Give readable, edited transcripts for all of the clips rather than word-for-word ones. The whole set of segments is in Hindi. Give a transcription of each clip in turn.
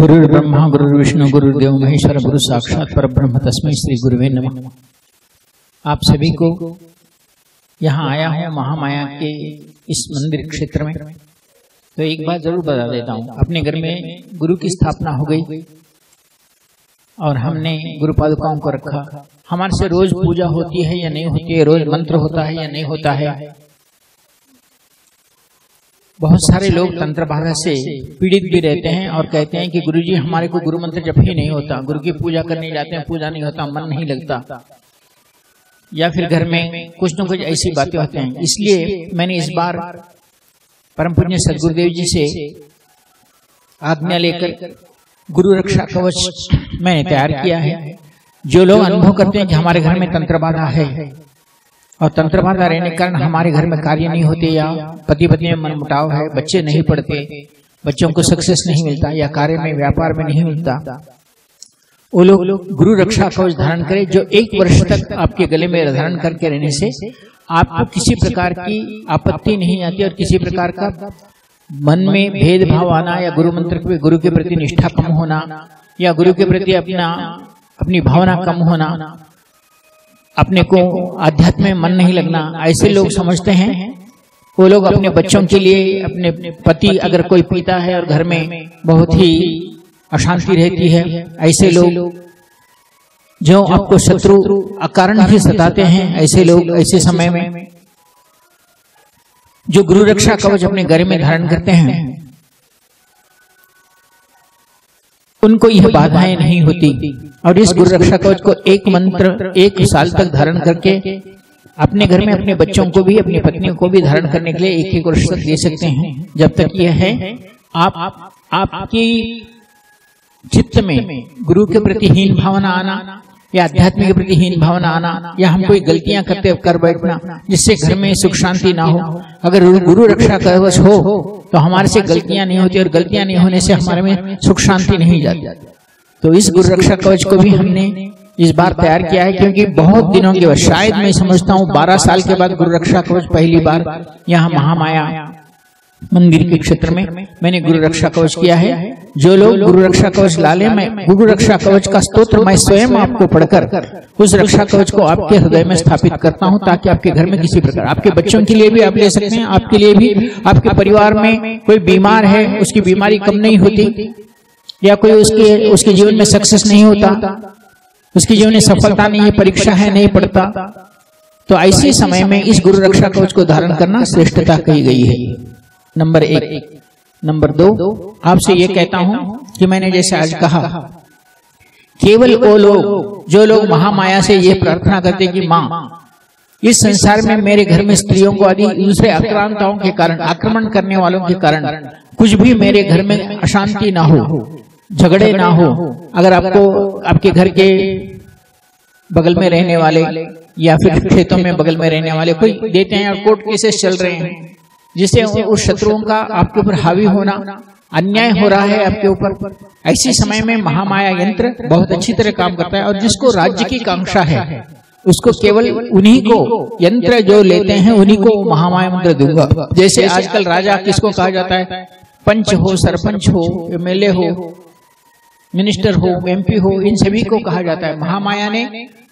गुरुर् ब्रह्मा गुरुर् विष्णु गुरुर्देव महेश्वर गुरु साक्षात परब्रह्म तस्मै श्री गुरुवे नमः। आप सभी को यहाँ आया है महामाया के इस मंदिर क्षेत्र में, तो एक बात जरूर बता देता हूँ। अपने घर में गुरु की स्थापना हो गई और हमने गुरु पादुकाओं को रखा। हमारे से रोज पूजा होती है या नहीं होती है, रोज मंत्र होता है या नहीं होता है। बहुत सारे लोग तंत्र बाधा से पीड़ित भी रहते हैं और कहते हैं कि गुरुजी हमारे को गुरु मंत्र जप ही नहीं होता, गुरु की पूजा करने जाते हैं, पूजा नहीं होता, मन नहीं लगता, या फिर घर में कुछ न कुछ ऐसी बातें होते हैं। इसलिए मैंने इस बार परम पूज्य सदगुरुदेव जी से आज्ञा लेकर गुरु रक्षा कवच मैंने तैयार किया है। जो लोग अनुभव करते हैं कि हमारे घर में तंत्र बाधा है और तंत्र बाधा रहने के कारण हमारे घर में कार्य नहीं होते, या पति पत्नी में मनमुटाव है, बच्चे नहीं पढ़ते, बच्चों को सक्सेस नहीं मिलता, या कार्य में व्यापार में नहीं मिलता, वो लोग गुरु रक्षा कवच धारण करें, जो एक वर्ष तक आपके गले में धारण करके रहने से आपको किसी प्रकार की आपत्ति नहीं आती और किसी प्रकार का मन में भेदभाव आना या गुरु मंत्र गुरु के प्रति निष्ठा कम होना या गुरु के प्रति अपनी भावना कम होना, अपने को आध्यात्म में मन नहीं लगना, ऐसे लोग समझते हैं। वो लोग अपने बच्चों के लिए, अपने पति अगर कोई पिता है और घर में बहुत ही अशांति रहती है, ऐसे लोग जो आपको शत्रु अकारण ही सताते हैं, ऐसे लोग ऐसे समय में जो गुरु रक्षा कवच अपने घर में धारण करते हैं उनको यह बाधाएं नहीं होती। और इस गुरु रक्षा कवच को एक मंत्र एक साल तक धारण करके अपने घर में अपने बच्चों को भी, अपनी पत्नियों को भी धारण करने के लिए एक एक वर्ष तक दे सकते हैं, जब तक यह है आपकी चित्त में गुरु के प्रति हीन भावना आना या अध्यात्म के प्रति हीन भावना आना, या हम कोई गलतियां करते कर बैठना जिससे घर में सुख शांति ना हो। अगर गुरु रक्षा कवच हो तो हमारे से गलतियां नहीं होती और गलतियां नहीं होने से हमारे में सुख शांति नहीं जाती। तो इस गुरु रक्षा कवच को भी हमने इस बार तैयार किया है, क्योंकि बहुत दिनों के बाद, शायद मैं समझता हूँ 12 साल के बाद गुरु रक्षा कवच पहली बार यहाँ महामाया मंदिर के क्षेत्र में मैंने गुरु रक्षा कवच किया है। जो लोग गुरु रक्षा कवच लाले में गुरु रक्षा कवच का स्तोत्र मैं स्वयं आपको पढ़कर उस रक्षा कवच को आपके हृदय में स्थापित करता हूं, ताकि आपके घर में किसी प्रकार, आपके बच्चों के लिए भी आप ले सकते हैं, आपके लिए भी, आपके परिवार में कोई बीमार है उसकी बीमारी कम नहीं होती, या कोई उसके जीवन में सक्सेस नहीं होता, उसके जीवन में सफलता नहीं है, परीक्षा है नहीं पढ़ता, तो ऐसे समय में इस गुरु रक्षा कवच को धारण करना श्रेष्ठता कही गई है। नंबर एक। नंबर दो, आपसे ये कहता हूं कि मैंने जैसे आज कहा, केवल वो लोग जो लोग महामाया से ये प्रार्थना करते कि माँ इस संसार में मेरे घर में स्त्रियों को आदि दूसरे आक्रांताओं के कारण, आक्रमण करने वालों के कारण कुछ भी मेरे घर में अशांति ना हो, झगड़े ना हो। अगर आपको आपके घर के बगल में रहने वाले या फिर खेतों में बगल में रहने वाले कोई देते हैं और कोर्ट केसेस चल रहे हैं, जिससे उस शत्रुओं का आपके ऊपर हावी होना, अन्याय हो रहा है आपके ऊपर, ऐसे समय में महामाया यंत्र बहुत अच्छी तरह काम करता है। और जिसको राज्य की कांक्षा है उसको केवल उन्हीं को यंत्र जो लेते हैं उन्हीं को महामाया मंत्र दूंगा। जैसे आजकल राजा किसको कहा जाता है, पंच हो, सरपंच हो, एमएलए हो, मिनिस्टर हो, एमपी हो, इन सभी को कहा जाता है। महामाया ने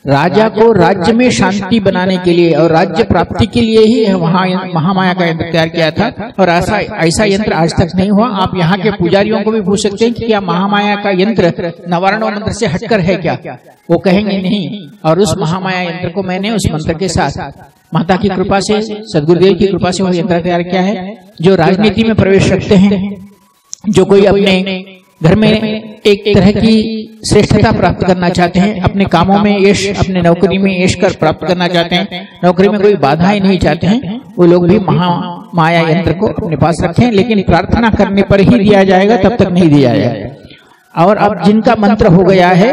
राजा को राज्य में शांति बनाने के लिए और राज्य प्राप्ति के लिए ही महामाया का यंत्र तैयार किया था, और ऐसा यंत्र आज तक नहीं हुआ। आप यहाँ के पुजारियों को भी पूछ सकते हैं कि क्या महामाया का यंत्र नवारण मंत्र से हटकर है क्या, वो कहेंगे नहीं। और उस महामाया यंत्र को मैंने उस मंत्र के साथ माता की कृपा से, सदगुरुदेव की कृपा से वो यंत्र तैयार किया है। जो राजनीति में प्रवेश रखते हैं, जो कोई अपने घर में एक तरह की श्रेष्ठता प्राप्त करना चाहते हैं, अपने कामों में यश, अपने नौकरी में यश कर प्राप्त करना चाहते हैं, नौकरी में कोई बाधाएं नहीं चाहते हैं, वो लोग भी महामाया यंत्र को अपने पास रखें, लेकिन प्रार्थना करने पर ही दिया जाएगा, तब तक नहीं दिया जाएगा। और अब जिनका मंत्र हो गया है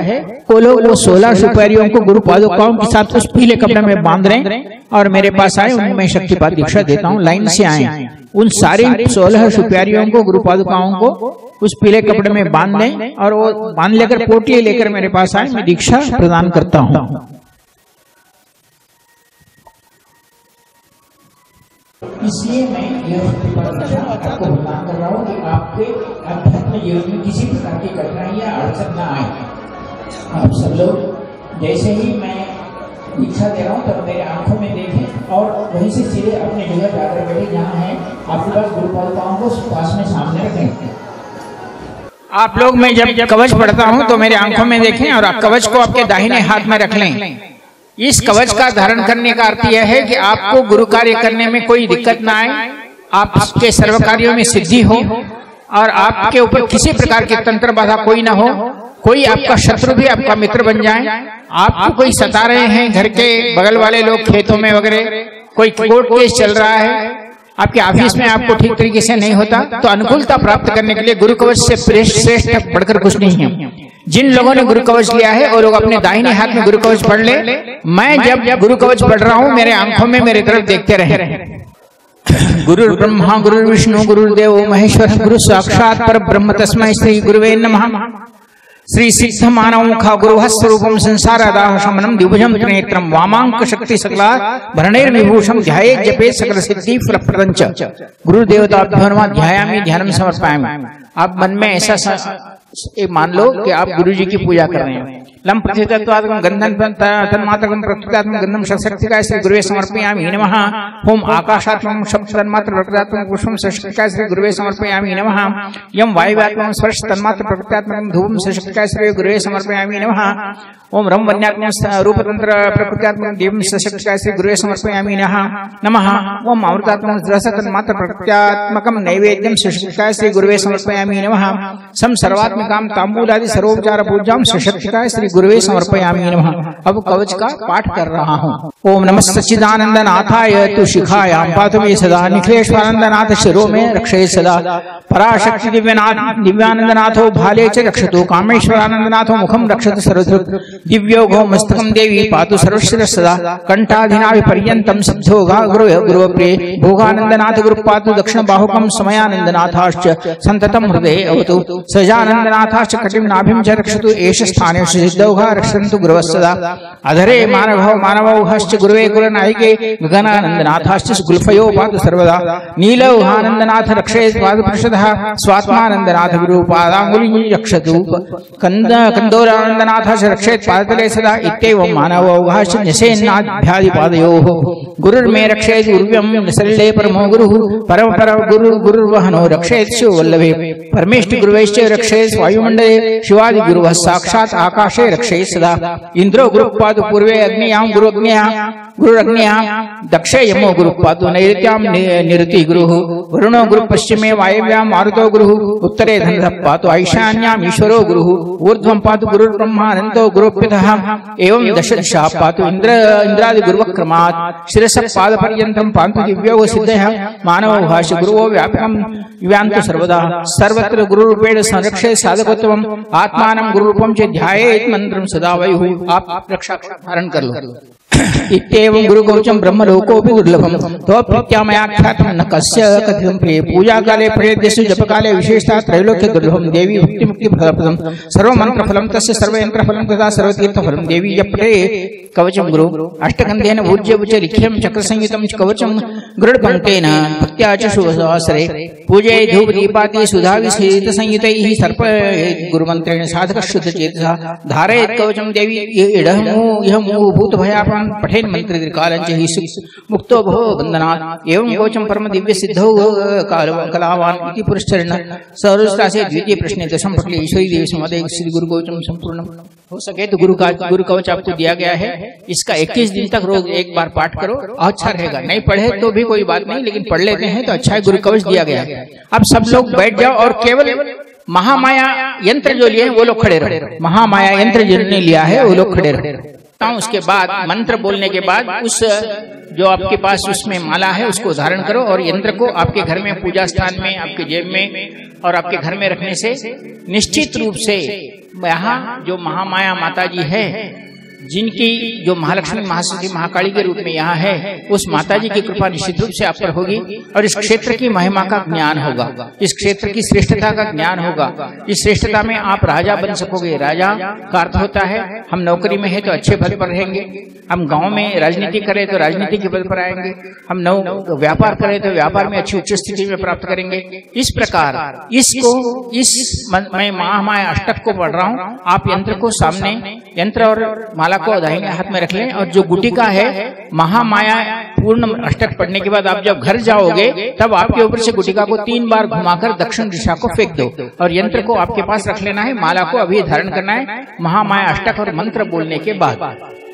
वो लोग वो 16 सुपारियों को गुरु पादुकाओं के साथ उस पीले कपड़े में बांध रहे हैं और मेरे पास आए, उन्हें मैं शक्तिपात दीक्षा देता हूँ। लाइन से आए, उन सारे 16 सुपारियों को गुरु पादुकाओं को उस पीले कपड़े में बांध दें और वो बांध लेकर पोटली लेकर मेरे पास आए, मैं दीक्षा प्रदान करता हूँ। इसलिए मैं यह आपको भुगतान कर रहा हूँ कि आपके अध्यात्म जीवन में किसी प्रकार की कठिनाई या अड़चन न आए। आप सब लोग जैसे ही मैं दीक्षा दे रहा हूँ तब मेरे आंखों में देखें और वहीं से सीधे अपने जगह जाकर बैठे जहाँ है। आपके पास गुरु परंपराओं को पास में सामने रखें। आप लोग मैं जब कवच पढ़ता हूँ तो मेरे आंखों में देखें और आप कवच को आपके दाहिने हाथ में रख लें। इस कवच का धारण करने का अर्थ यह है कि आपको गुरु कार्य करने में कोई दिक्कत ना आए, आपके सर्व कार्यों में सिद्धि हो और आपके ऊपर किसी प्रकार की तंत्र बाधा कोई ना हो। कोई आपका शत्रु भी आपका मित्र बन जाए। आपको कोई सता रहे हैं, घर के बगल वाले लोग, खेतों में वगैरह, कोई कोर्ट केस चल रहा है, आपके ऑफिस में आपको ठीक तरीके से नहीं होता, तो अनुकूलता प्राप्त करने के लिए गुरु कवच से श्रेष्ठ बढ़कर कुछ नहीं है। जिन लोगों ने गुरु कवच लिया है वो लोग अपने दाहिने हाथ में गुरु कवच पढ़ ले। मैं जब गुरु कवच पढ़ रहा हूँ मेरे आंखों में मेरे तरफ देखते रहे। गुरु ब्रह्मा गुरु विष्णु गुरु देवो महेश्वर गुरु साक्षात परब्रह्म तस्मै श्री गुरुवे नमः। श्री सिद्ध मानव मुखा गुरुः स्वरूपम संसार दाह शमनम द्विभुजम त्रिनेत्रम वामांक शक्ति सकला भरणेर विभूषम ध्याये जपे सकल सिद्धि प्रपदंच गुरु देवता ध्यायामि ध्यानम समर्पयामि। आप मन में ऐसा मान लो कि आप गुरुजी की पूजा कर रहे हैं। लम प्रतितत्वात्मकं गंधं तन्मात्रकं प्रकृत्यात्मकं गंधं षट्शक्तिकाय श्री गुरुवे समर्पयामि नमः। ओम आकाशात्मकं शब्द तन्मात्र प्रकृत्यात्मकं पुष्पं षट्शक्तिकाय श्री गुरुवे समर्पयामि नमः। यम वायुवात्मकं स्पर्श तन्मात्र प्रकृत्यात्मकं धूपं षट्शक्तिकाय श्री गुरुवे समर्पयामि नमः। ओम रम वन्यात्मकं रूपतंत्र प्रकृत्यात्मकं दीपं षट्शक्तिकाय श्री गुरुवे समर्पयामि नमः। ओम अमृतात्मकं रस तन्मात्र प्रकृत्यात्मकं नैवेद्यं षट्शक्तिकाय श्री गुरुवे समर्पयामि नमः। सम सर्वात्मकां तांबूलादि सर्वोपचार पूजां षट्शक्तिकाय श्री गुरुवे समर्पयामि नमः। अब कवच का पाठ कर रहा हूँ। ओम नमः सच्चिदानंद नाथाय तु शिखायां पातु मे सदा निखिलेश्वरानंद नाथ शिरो में रक्षे सदा पराशक्ति दिव्यानंद नाथो भाले च रक्षतु कामेश्वरानंद नाथो मुखम रक्षतु सर्वत्र दिव्योगो मस्तकं देवी पातु सर्वश्रेष्ठ सदा कंठाधिनाभि पर्यन्तं सिद्धो गुरु गुरुप्रिय भोगानंद नाथ गुरु पातु दक्षिण बाहुकं समयानंद नाथाश्च संततं हृदये अवतु सजानंद नाथाश्च कटिं नाभिं च रक्षतु एष स्थाने रक्षन्तु गुरवः सदा अधरे मानवौ मानवौश्च गुरवे कुलनायके गगनानन्दनाथाश्च गुल्फयो पातु सर्वदा नीलौहानन्दनाथ रक्षेत् पातु पृषदः स्वात्मानन्दनाथ गुरुपादाङ्गुलिं रक्षतु कन्दोरानन्दनाथाश्च रक्षेत् पादतले सदा इत्येवं मानवौश्च न्यसेन्नाभ्यादिपादयोः गुरुर्मे रक्षेत् गुरुव्यं निसल्ले परमो गुरुः परमपरगुरुर्वहनो रक्षेत् शिववल्लभे परमेष्टि गुरुवैश्च रक्षेत् वायुमण्डले शिवादि गुरुवः साक्षात् आकाश रक्षे सदा इंद्रो गुरुपादु पूर्वे अग्नियां गुरुरग्नियां दक्षे यमो गुरुपादु नैत्यां निरति गुरुः वरुणो गुरु पश्चिमे वायव्यां मारुतो गुरुः उत्तरे धनुः पातु ईशान्यां ईश्वरो गुरुः ऊर्ध्वं पातु गुरुर्ब्रह्मानन्तो गुरुप्यतः एवं दश दिशा पातु इंद्रादि गुरुवक्रमात् शिरसः पादपर्यन्तं पातु दिव्यो सिद्धः मानवो भाष गुरुवो व्यापकं व्यान्तु सर्वदा सर्वत्र गुरुरूपेण संरक्षे साधकत्वं आत्मानं गुरुरूपं च ध्यायेत् मंत्रम सदा वयु। आप रक्षा धारण कर लो। इत्येवं गुरुकवचं ब्रह्मलोकोऽपि दुर्लभं तव प्रीत्यामयाख्यातं न कस्य कथितं प्रिये पूजाकाले प्रयतेषु जपकाले विशेषतः त्रैलोक्य दुर्लभं देवी भक्तिमुक्तिप्रदं सर्वमन्त्रफलं तस्य सर्वयन्त्रफलं तथा सर्वतीर्थफलं देवी यप्रे कवचं गुरु अष्टगन्धेन भूज्यवच लिख्यं चक्रसंयुतं कवचं गरुडपङ्केन भक्त्या च शुभवासरे पूजये धूपदीपादि सुधाविसहितसंयुतैः सर्प गुरुमन्त्रेण साधकशुद्धचेतसा धारयेत् कवचं देवी इडहमु इहमूभूतभयापहं पठेन मंत्रिकालंच हि मुक्तो भव वन्दनात् एवं वोचं परम दिव्य सिद्धौ कलावान् इति पुरस्सरण सौरस्त्रासे द्वितीय प्रश्न दशम पटले ईश्वरी देवी समादय श्री गुरु कवचम संपूर्णम। हो सके तो गुरु कवच आपको दिया गया है, इसका 21 दिन तक रोज एक बार पाठ करो, अच्छा रहेगा। नहीं पढ़े तो भी कोई बात नहीं, लेकिन पढ़ लेते हैं तो अच्छा है। गुरु कवच दिया गया है। अब सब लोग बैठ जाओ और केवल महामाया यंत्र जो लिए वो लोग खड़े रहे। महामाया यंत्र जिन्होंने लिया है वो लोग खड़े रहे। उसके बाद मंत्र बोलने के बाद उस जो आपके पास उसमें माला है उसको धारण करो और यंत्र को आपके घर में पूजा स्थान में आपके जेब में और आपके घर में रखने से निश्चित रूप से यहाँ जो महामाया माता जी है जिनकी जो महालक्ष्मी महासती महाकाली के रूप में यहाँ है, उस माता जी की कृपा निश्चित रूप से आप पर होगी और इस क्षेत्र की महिमा का ज्ञान होगा, इस क्षेत्र की श्रेष्ठता का ज्ञान होगा। इस श्रेष्ठता में आप राजा बन सकोगे। राजा का अर्थ होता है हम नौकरी में है तो अच्छे पद पर रहेंगे, हम गाँव में राजनीति करें तो राजनीति के पद पर आएंगे, हम नौ व्यापार करें तो व्यापार में अच्छी उच्च स्थिति में प्राप्त करेंगे। इस प्रकार इसको इस मैं महामाया अष्टक को पढ़ रहा हूँ, आप यंत्र को सामने, यंत्र और माला को दाहिने हाथ में रख लें और जो गुटिका है महामाया पूर्ण अष्टक पढ़ने के बाद आप जब घर जाओगे तब आपके ऊपर से गुटिका को 3 बार घुमाकर दक्षिण दिशा को फेंक दो और यंत्र को आपके पास रख लेना है, माला को अभी धारण करना है महामाया अष्टक और मंत्र बोलने के बाद।